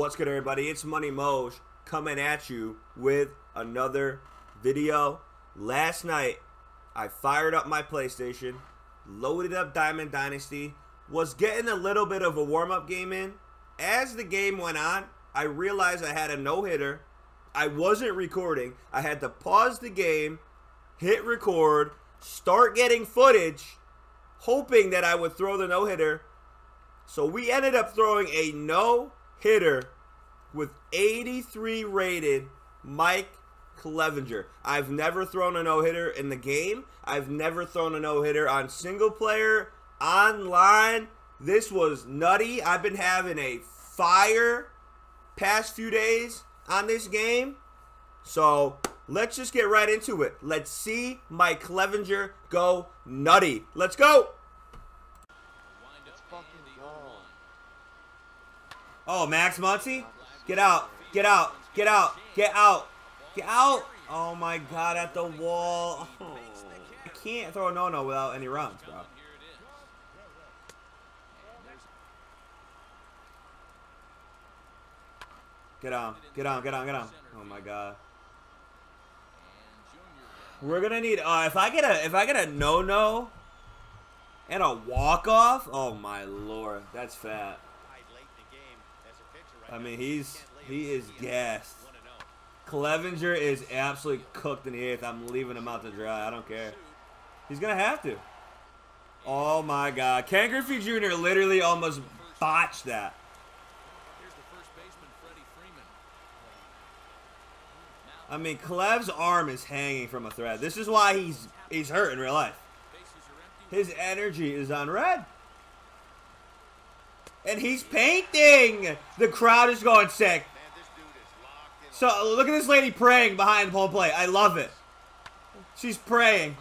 What's good, everybody? It's Money Moj coming at you with another video. Last night, I fired up my PlayStation, loaded up Diamond Dynasty, was getting a little bit of a warm-up game in. As the game went on, I realized I had a no-hitter. I wasn't recording. I had to pause the game, hit record, start getting footage, hoping that I would throw the no-hitter. So we ended up throwing a no-hitter with 83 rated Mike Clevinger. I've never thrown a no-hitter in the game. I've never thrown a no-hitter on single player, online. This was nutty. I've been having a fire past few days on this game. So let's just get right into it. Let's see Mike Clevinger go nutty. Let's go. Oh, Max Muncy, get out, get out, get out, get out, get out. Oh, my God, at the wall. Oh. I can't throw a no-no without any runs, bro. Get on, get on, get on, get on. Oh, my God. We're going to need, if I get a no-no and a walk-off, oh, my Lord, that's fat. I mean, he is gassed. Clevinger is absolutely cooked in the eighth. I'm leaving him out to dry. I don't care. He's going to have to. Oh, my God. Ken Griffey Jr. literally almost botched that. I mean, Clev's arm is hanging from a thread. This is why he's hurt in real life. His energy is on red. And he's painting. The crowd is going sick. So look at this lady praying behind the pole play. I love it. She's praying.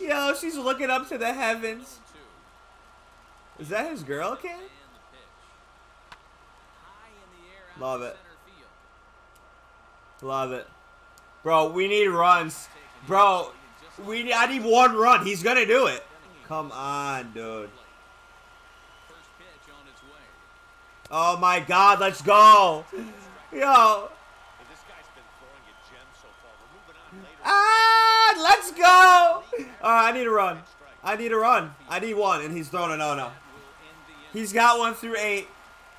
Yo, she's looking up to the heavens. Is that his girl, Ken? Love it. Love it. Bro, we need runs. Bro, I need one run. He's going to do it. Come on, dude. Oh, my God, let's go. Yo. Ah, let's go. All right, I need a run. I need a run. I need one, and he's throwing a no-no. He's got 1 through 8.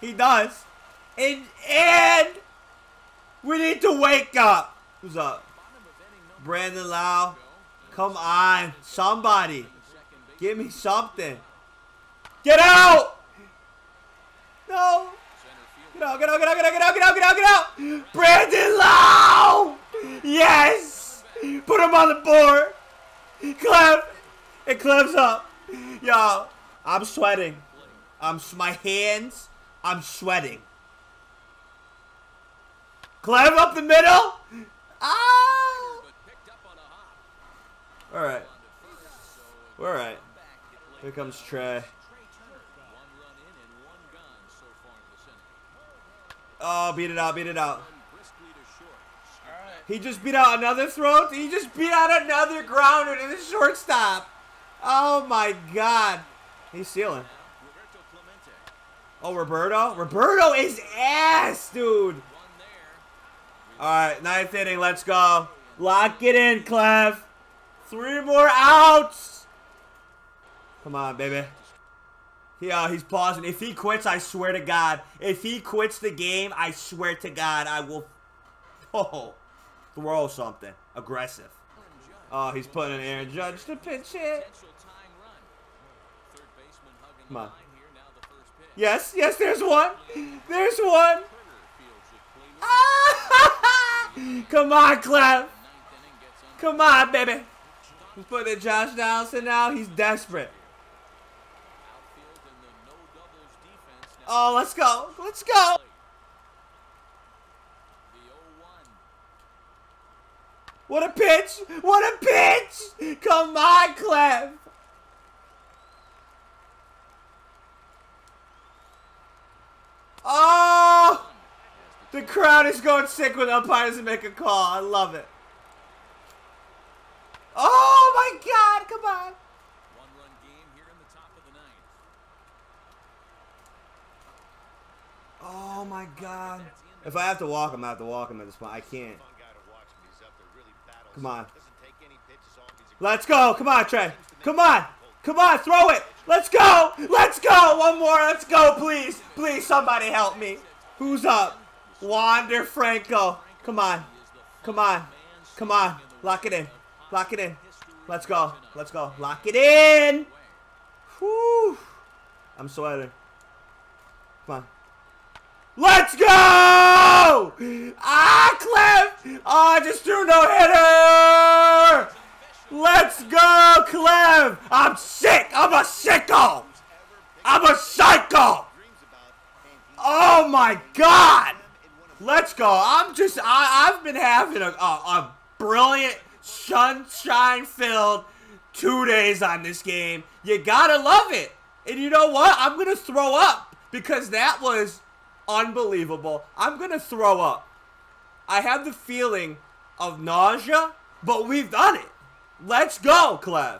He does. And we need to wake up. Who's up? Brandon Lowe. Come on, somebody. Give me something. Get out. No! Get out, get out, get out, get out, get out, get out, get out, get out! Brandon Lowe! Yes! Put him on the board! Clem! It Clem's up! Yo, I'm sweating. I'm sweating. Clem up the middle! Ah! Alright. Alright. Here comes Trey. Oh, beat it out, beat it out. He just beat out another throw. He just beat out another grounder to the shortstop. Oh, my God. He's stealing. Oh, Roberto. Roberto is ass, dude. All right, 9th inning. Let's go. Lock it in, Clev. 3 more outs. Come on, baby. Yeah, he's pausing. If he quits, I swear to God. If he quits the game, I swear to God, I will throw something aggressive. Oh, he's putting in Aaron Judge to pitch it. Come on. Yes, yes, there's one. There's one. Ah! Come on, Clem. Come on, baby. He's putting in Josh Donaldson now. He's desperate. Oh, let's go. Let's go. What a pitch. What a pitch. Come on, Clev. Oh, the crowd is going sick when umpires make a call. I love it. Oh, my God. Come on. Oh. Oh my God. If I have to walk him, I have to walk him at this point. I can't. Come on. Let's go. Come on, Trey. Come on. Come on. Throw it. Let's go. Let's go. One more. Let's go, please. Please, somebody help me. Who's up? Wander Franco. Come on. Come on. Come on. Lock it in. Lock it in. Let's go. Let's go. Lock it in. Whew. I'm sweating. Come on. Let's go! Ah, Clem! Oh, I just threw no hitter! Let's go, Clem! I'm sick! I'm a sicko! I'm a psycho! Oh my God! Let's go. I've been having a brilliant, sunshine-filled 2 days on this game. You gotta love it. And you know what? I'm gonna throw up because that was unbelievable. I'm gonna throw up. I have the feeling of nausea, but we've done it. Let's go, Clev.